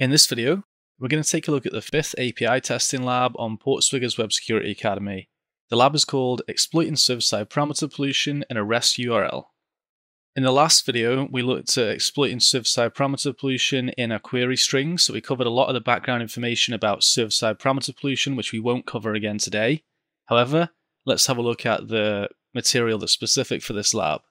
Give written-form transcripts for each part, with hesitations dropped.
In this video, we're going to take a look at the 5th API testing lab on PortSwigger's Web Security Academy. The lab is called Exploiting Server-Side Parameter Pollution in a REST URL. In the last video, we looked at exploiting server-side parameter pollution in a query string, so we covered a lot of the background information about server-side parameter pollution, which we won't cover again today. However, let's have a look at the material that's specific for this lab.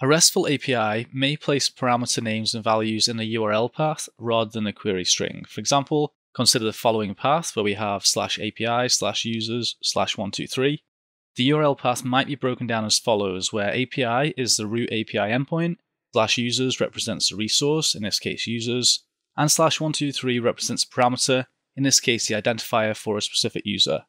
A RESTful API may place parameter names and values in a URL path rather than a query string. For example, consider the following path where we have /API/users/123. The URL path might be broken down as follows, where API is the root API endpoint, /users represents the resource, in this case users, and /123 represents a parameter, in this case the identifier for a specific user.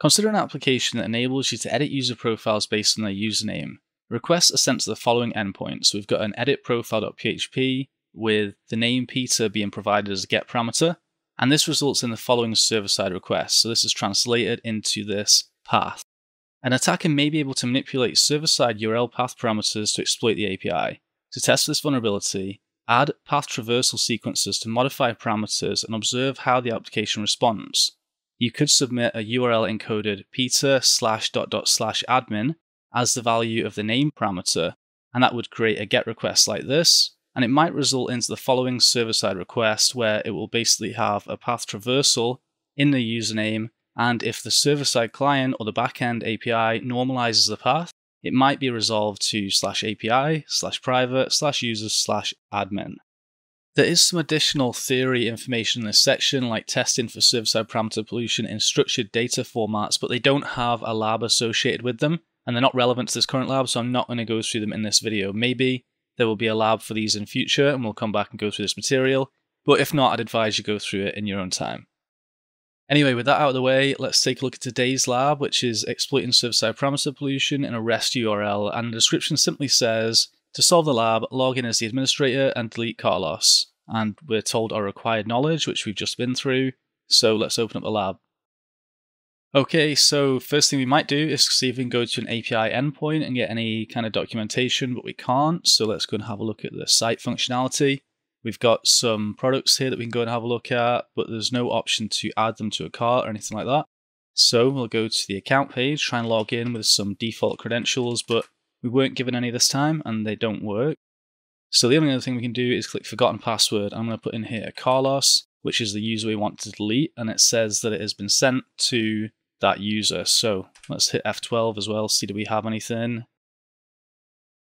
Consider an application that enables you to edit user profiles based on their username. Requests are sent to the following endpoints. So we've got an editProfile.php with the name Peter being provided as a get parameter, and this results in the following server-side request. So this is translated into this path. An attacker may be able to manipulate server-side URL path parameters to exploit the API. To test this vulnerability, add path traversal sequences to modify parameters and observe how the application responds. You could submit a URL encoded peter /... admin as the value of the name parameter, and that would create a GET request like this, and it might result into the following server-side request where it will basically have a path traversal in the username, and if the server-side client or the backend API normalizes the path, it might be resolved to /API/private/users/admin. There is some additional theory information in this section, like testing for server-side parameter pollution in structured data formats, but they don't have a lab associated with them, and they're not relevant to this current lab, so I'm not going to go through them in this video. Maybe there will be a lab for these in future, and we'll come back and go through this material, but if not, I'd advise you go through it in your own time. Anyway, with that out of the way, let's take a look at today's lab, which is exploiting server-side parameter pollution in a REST URL, and the description simply says, to solve the lab, log in as the administrator and delete Carlos. And we're told our required knowledge, which we've just been through, so let's open up the lab. Okay, so first thing we might do is see if we can go to an API endpoint and get any kind of documentation, but we can't. So let's go and have a look at the site functionality. We've got some products here that we can go and have a look at, but there's no option to add them to a cart or anything like that. So we'll go to the account page, try and log in with some default credentials, but we weren't given any this time and they don't work. So the only other thing we can do is click forgotten password. I'm going to put in here Carlos, which is the user we want to delete, and it says that it has been sent to that user. So let's hit F12 as well, see do we have anything.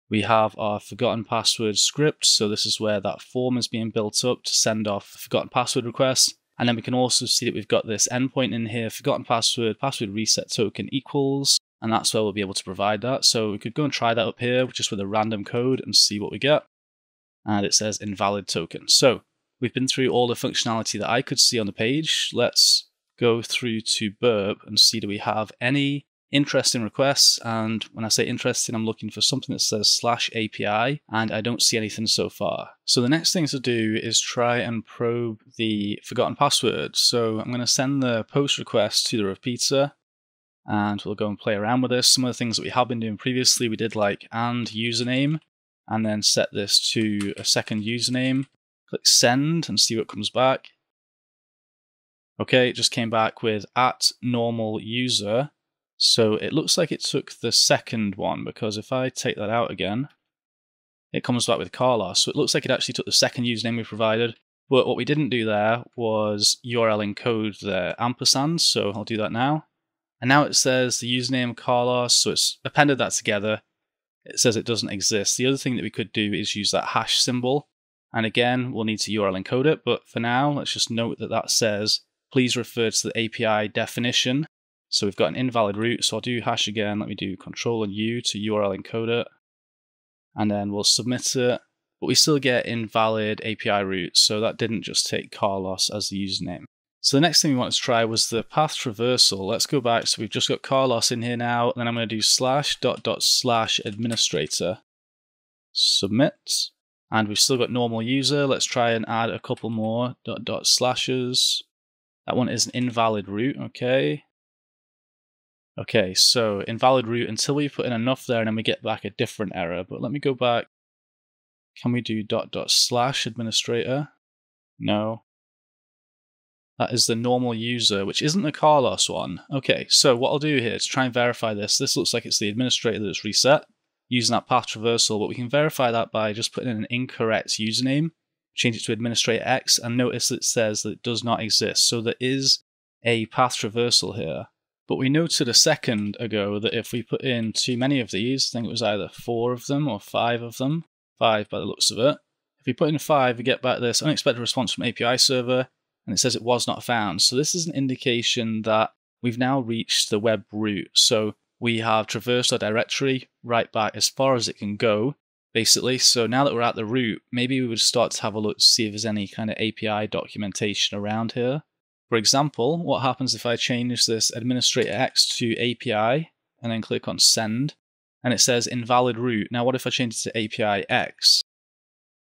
We have our forgotten password script, so this is where that form is being built up to send off forgotten password requests, and then we can also see that we've got this endpoint in here, forgotten password, password reset token equals, and that's where we'll be able to provide that. So we could go and try that up here just with a random code and see what we get, and it says invalid token. So we've been through all the functionality that I could see on the page. Let's go through to Burp and see do we have any interesting requests. And when I say interesting, I'm looking for something that says /API, and I don't see anything so far. So the next thing to do is try and probe the forgotten password. So I'm going to send the post request to the repeater, and we'll go and play around with this. Some of the things that we have been doing previously, we did like and username, and then set this to a second username. Click send and see what comes back. Okay, it just came back with @normalUser. So it looks like it took the second one, because if I take that out again, it comes back with Carlos. So it looks like it actually took the second username we provided. But what we didn't do there was URL encode the ampersand. So I'll do that now. And now it says the username Carlos. So it's appended that together. It says it doesn't exist. The other thing that we could do is use that hash symbol. And again, we'll need to URL encode it, but for now, let's just note that that says, please refer to the API definition. So we've got an invalid root, so I'll do hash again. Let me do Control and U to URL encode it, and then we'll submit it, but we still get invalid API root, so that didn't just take Carlos as the username. So the next thing we wanted to try was the path traversal. Let's go back, so we've just got Carlos in here now, and then I'm going to do /... administrator, submit. And we've still got normal user. Let's try and add a couple more //slashes. That one is an invalid root, okay. Okay, so invalid root until we put in enough there, and then we get back a different error. But let me go back. Can we do // administrator? No. That is the normal user, which isn't the Carlos one. Okay, so what I'll do here to try and verify this, this looks like it's the administrator that's reset using that path traversal, but we can verify that by just putting in an incorrect username, change it to administrator X, and notice that it says that it does not exist. So there is a path traversal here. But we noted a second ago that if we put in too many of these, I think it was either 4 of them or 5 of them, 5 by the looks of it. If we put in 5, we get back this unexpected response from API server, and it says it was not found. So this is an indication that we've now reached the web root. So we have traversed our directory right back as far as it can go, basically. So now that we're at the root, maybe we would start to have a look to see if there's any kind of API documentation around here. For example, what happens if I change this administrator X to API and then click on send, and it says invalid root. Now what if I change it to API X?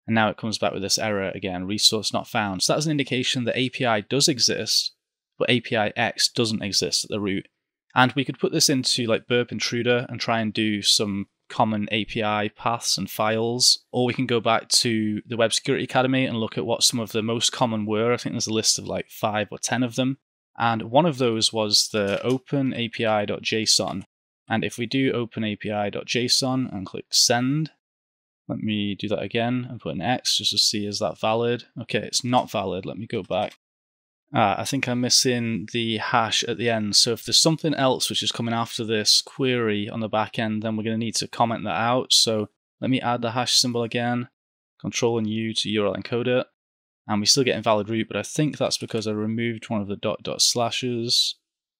And now it comes back with this error again, resource not found. So that's an indication that API does exist, but API X doesn't exist at the root. And we could put this into like Burp Intruder and try and do some common API paths and files, or we can go back to the Web Security Academy and look at what some of the most common were. I think there's a list of like 5 or 10 of them. And one of those was the openapi.json. And if we do openapi.json and click send, let me do that again and put an X just to see, is that valid? Okay, it's not valid. Let me go back. I think I'm missing the hash at the end. So if there's something else which is coming after this query on the back end, then we're going to need to comment that out. So let me add the hash symbol again, Control and U to URL encode it. And we still get invalid root, but I think that's because I removed one of the .. slashes.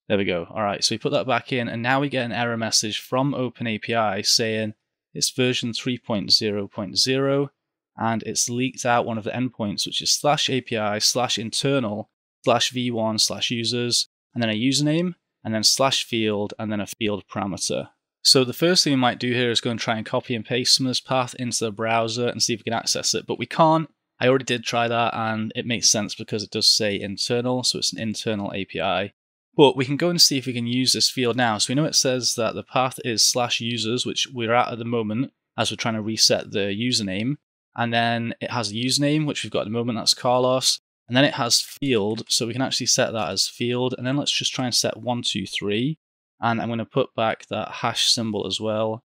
There we go. All right, so we put that back in, and now we get an error message from OpenAPI saying, it's version 3.0.0, and it's leaked out one of the endpoints, which is /API/internal/v1/users, and then a username, and then /field, and then a field parameter. So the first thing we might do here is go and try and copy and paste some of this path into the browser and see if we can access it, but we can't. I already did try that, and it makes sense because it does say internal, so it's an internal API. But we can go and see if we can use this field now. So we know it says that the path is /users, which we're at the moment as we're trying to reset the username. And then it has a username, which we've got at the moment, that's Carlos. And then it has field, so we can actually set that as field. And then let's just try and set 1, 2, 3. And I'm going to put back that hash symbol as well.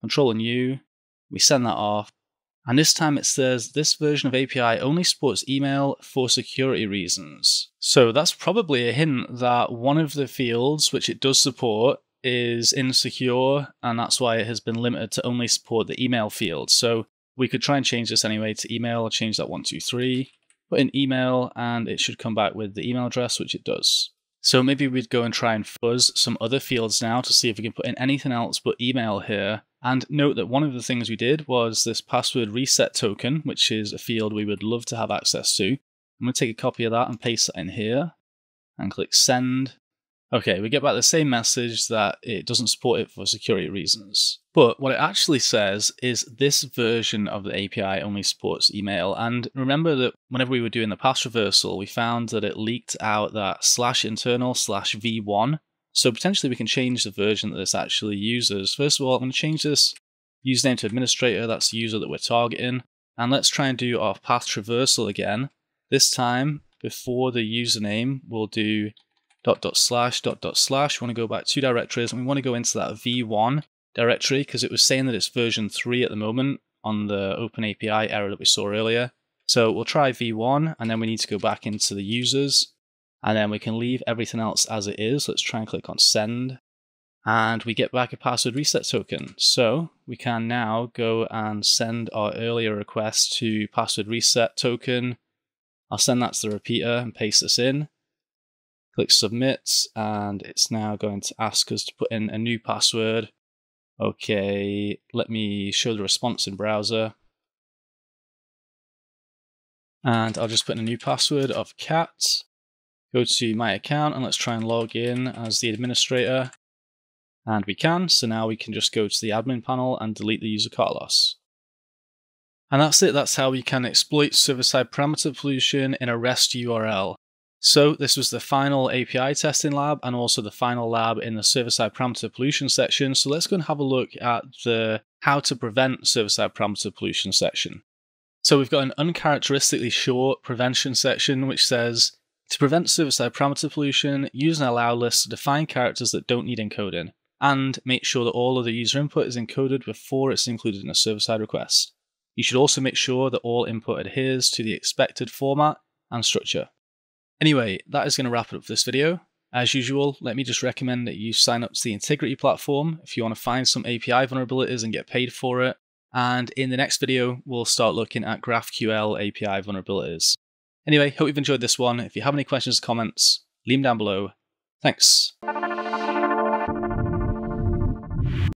Control and U, we send that off. And this time it says, this version of API only supports email for security reasons. So that's probably a hint that one of the fields which it does support is insecure, and that's why it has been limited to only support the email field. So we could try and change this anyway to email, or change that 1, 2, 3, put in email, and it should come back with the email address, which it does. So maybe we'd go and try and fuzz some other fields now to see if we can put in anything else but email here. And note that one of the things we did was this password reset token, which is a field we would love to have access to. I'm going to take a copy of that and paste that in here and click send. Okay, we get back the same message that it doesn't support it for security reasons. But what it actually says is this version of the API only supports email. And remember that whenever we were doing the path traversal, we found that it leaked out that /internal/v1. So potentially we can change the version that this actually uses. First of all, I'm going to change this username to administrator. That's the user that we're targeting. And let's try and do our path traversal again. This time, before the username, we'll do ..//. We want to go back 2 directories, and we want to go into that v1 directory because it was saying that it's version 3 at the moment on the OpenAPI error that we saw earlier. So we'll try v1, and then we need to go back into the users. And then we can leave everything else as it is. Let's try and click on send. And we get back a password reset token. So we can now go and send our earlier request to password reset token. I'll send that to the repeater and paste this in. Click submit, and it's now going to ask us to put in a new password. Okay, let me show the response in browser. And I'll just put in a new password of cat. Go to my account, and let's try and log in as the administrator. And we can, so now we can just go to the admin panel and delete the user Carlos. And that's it, that's how you can exploit server-side parameter pollution in a REST URL. So this was the final API testing lab, and also the final lab in the server-side parameter pollution section. So let's go and have a look at the how to prevent server-side parameter pollution section. So we've got an uncharacteristically short prevention section, which says, To prevent server-side parameter pollution, use an allow list to define characters that don't need encoding, and make sure that all of the user input is encoded before it's included in a server-side request. You should also make sure that all input adheres to the expected format and structure. Anyway, that is going to wrap it up for this video. As usual, let me just recommend that you sign up to the Intigriti platform if you want to find some API vulnerabilities and get paid for it. And in the next video, we'll start looking at GraphQL API vulnerabilities. Anyway, hope you've enjoyed this one. If you have any questions or comments, leave them down below. Thanks.